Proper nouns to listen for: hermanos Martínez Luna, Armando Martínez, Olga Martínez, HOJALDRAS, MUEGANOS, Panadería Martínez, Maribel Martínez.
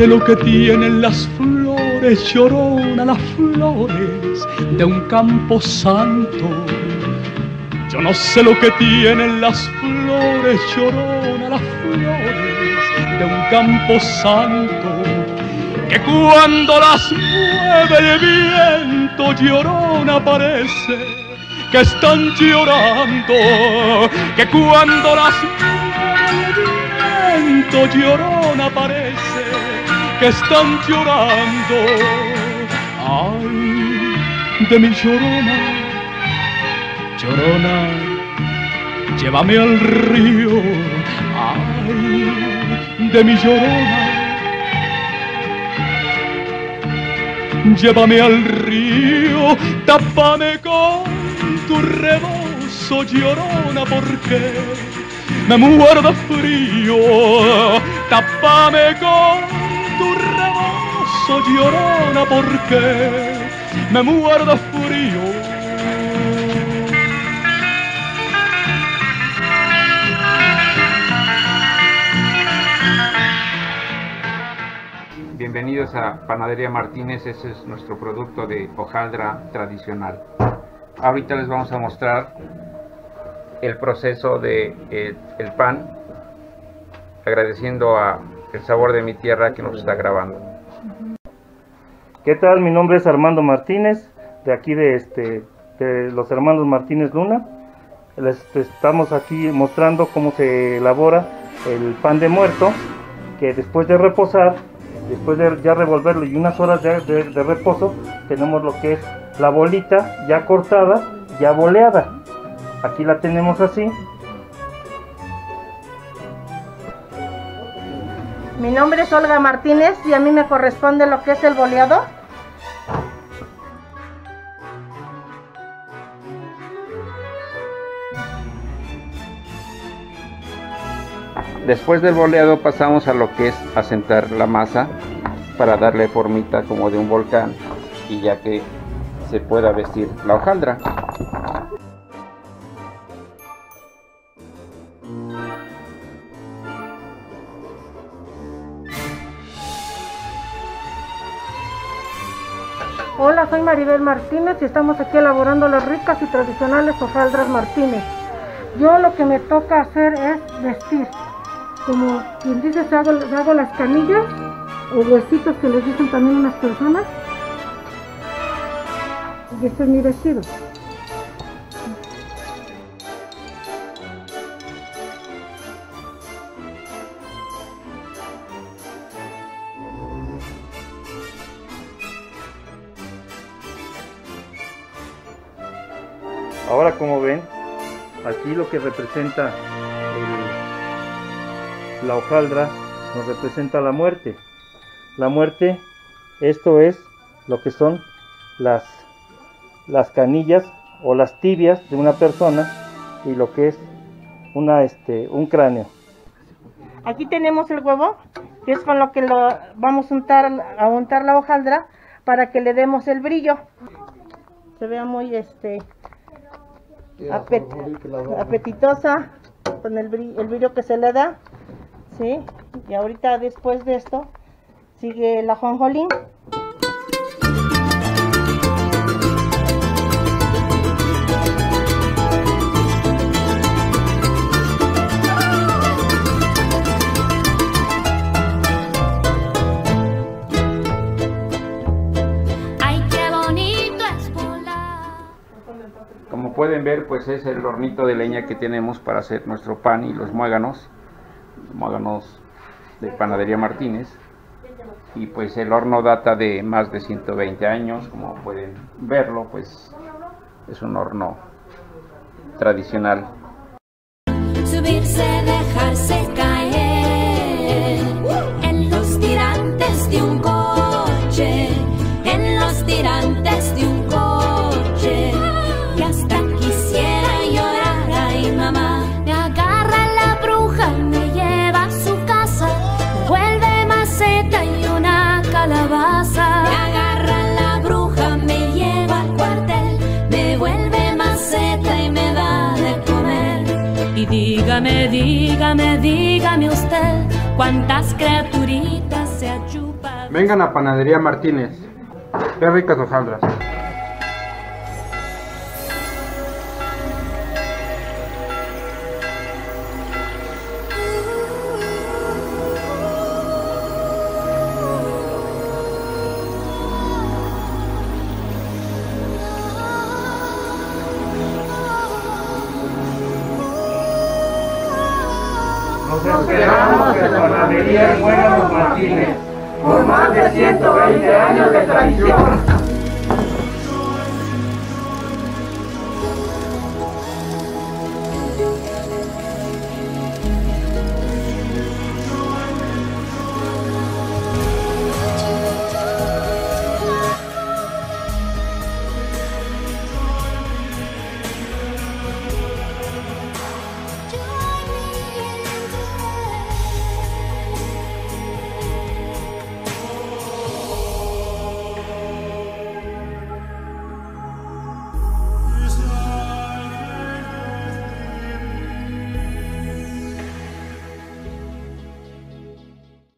sé lo que tienen las flores, llorona, las flores de un campo santo. Yo no sé lo que tienen las flores, llorona, las flores de un campo santo, que cuando las mueve el viento, llorona, parece que están llorando, que cuando las mueve el viento, llorona, parece que están llorando. Ay, de mi llorona, llorona, llévame al río. Ay, de mi llorona, llévame al río. Tápame con tu rebozo, llorona, porque me muero de frío. Tápame con tu rebozo, llorona, porque me muero de frío. Bienvenidos a Panadería Martínez, ese es nuestro producto de hojaldra tradicional. Ahorita les vamos a mostrar el proceso de el pan, agradeciendo a El Sabor de mi Tierra que nos está grabando. ¿Qué tal? Mi nombre es Armando Martínez, de aquí de los hermanos Martínez Luna. Les estamos aquí mostrando cómo se elabora el pan de muerto, que después de reposar, después de ya revolverlo y unas horas de reposo, tenemos lo que es la bolita ya cortada, ya boleada. Aquí la tenemos así. Mi nombre es Olga Martínez y a mí me corresponde lo que es el boleado. Después del boleado pasamos a lo que es asentar la masa para darle formita como de un volcán y ya que se pueda vestir la hojaldra. Hola, soy Maribel Martínez y estamos aquí elaborando las ricas y tradicionales hojaldras Martínez. Yo lo que me toca hacer es vestir. Como quien dice, hago las canillas o huesitos que les dicen también unas personas. Y este es mi vestido. Ahora, como ven, aquí lo que representa la hojaldra nos representa la muerte. La muerte, esto es lo que son las canillas o las tibias de una persona y lo que es un cráneo. Aquí tenemos el huevo, que es con lo que lo vamos a untar la hojaldra para que le demos el brillo. Se vea muy apetitosa con el brillo que se le da. ¿Sí? Y ahorita después de esto sigue la ajonjolí. Ay, qué bonito es volar. Como pueden ver, pues es el hornito de leña que tenemos para hacer nuestro pan y los muéganos. De Panadería Martínez, y pues el horno data de más de 120 años, como pueden verlo, pues es un horno tradicional. Subirse, dejarse caer en los tirantes de un coche, en los tirantes de un coche, y hasta quisiera llorar, ay mamá, me agarra la bruja. Dígame, dígame, dígame usted, ¿cuántas criaturitas se ayudan? Vengan a Panadería Martínez. Qué ricas hojaldras. Nos enteramos de Panadería Martínez, por más de 120 años de tradición.